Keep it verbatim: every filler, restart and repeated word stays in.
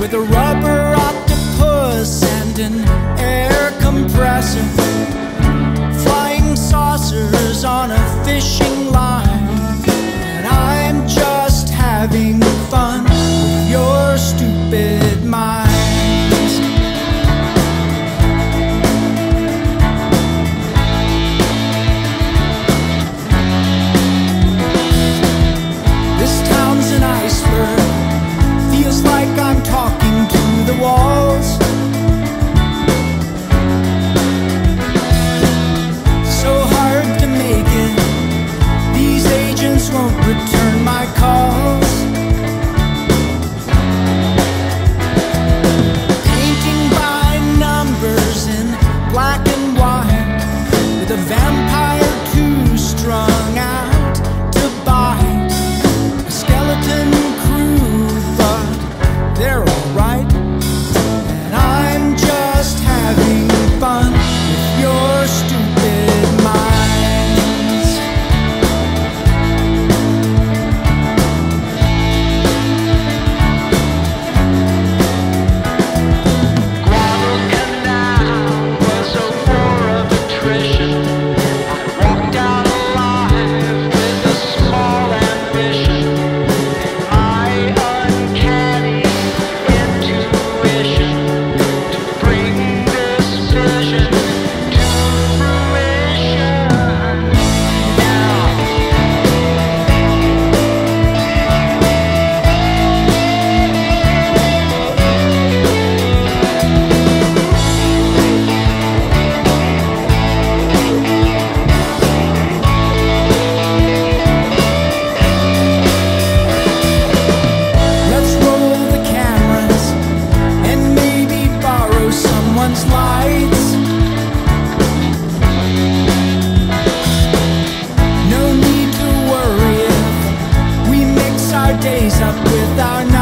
With a rubber octopus and an air compressor, flying saucers on a fishing line, and I'm just having fun with your stupid minds. This town's an iceberg, feels like I'm talking to the walls. So hard to make it, these agents won't return my calls. Painting by numbers in black and white, with a vampire too strung out to bite. A skeleton they're alright, and I'm just having fun with your stupid minds. Guadalcanal was a war of attrition. I walked out alive with a small ambition. Days up with our night.